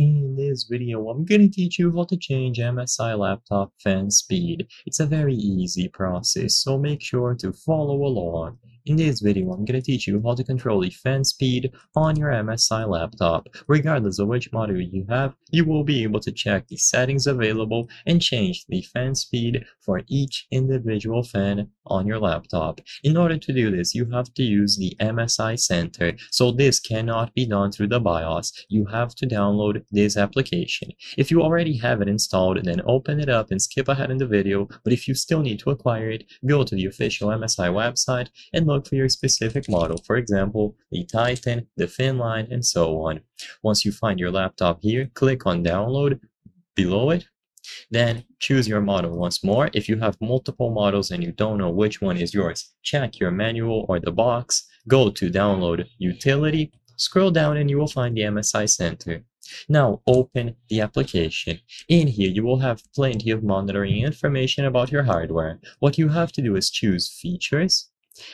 In this video, I'm going to teach you how to change MSI laptop fan speed. It's a very easy process, so make sure to follow along. In this video, I'm going to teach you how to control the fan speed on your MSI laptop. Regardless of which model you have, you will be able to check the settings available and change the fan speed for each individual fan on your laptop. In order to do this, you have to use the MSI Center, so this cannot be done through the BIOS. You have to download this application. If you already have it installed, then open it up and skip ahead in the video, but if you still need to acquire it, go to the official MSI website and look for your specific model, for example, the Titan, the Finline, and so on. Once you find your laptop here, click on download below it, then choose your model once more. If you have multiple models and you don't know which one is yours, check your manual or the box, go to download utility, scroll down and you will find the MSI Center. Now open the application. In here you will have plenty of monitoring information about your hardware. What you have to do is choose features,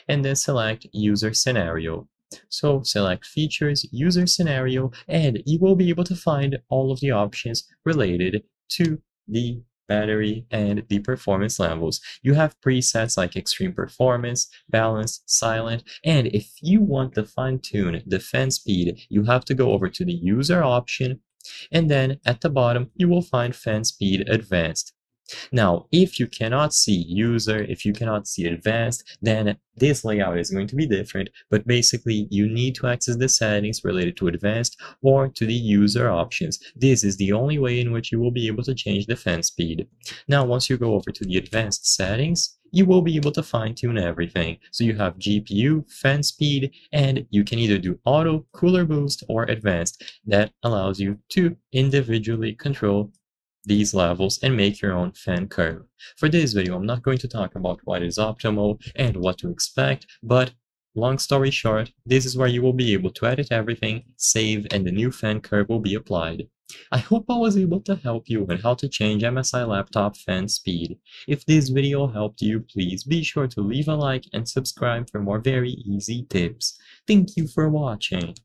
and then select user scenario. So select features, user scenario, and you will be able to find all of the options related to the battery and the performance levels. You have presets like extreme performance, balanced, silent, and if you want to fine-tune the fan speed, you have to go over to the user option, and then at the bottom you will find fan speed advanced. Now, if you cannot see user, if you cannot see advanced, then this layout is going to be different, but basically you need to access the settings related to advanced or to the user options. This is the only way in which you will be able to change the fan speed. Now, once you go over to the advanced settings, you will be able to fine-tune everything. So you have GPU, fan speed, and you can either do auto, cooler boost, or advanced. That allows you to individually control these levels and make your own fan curve. For this video, I'm not going to talk about what is optimal and what to expect, but long story short, this is where you will be able to edit everything, save, and the new fan curve will be applied. I hope I was able to help you on how to change MSI laptop fan speed. If this video helped you, please be sure to leave a like and subscribe for more very easy tips. Thank you for watching.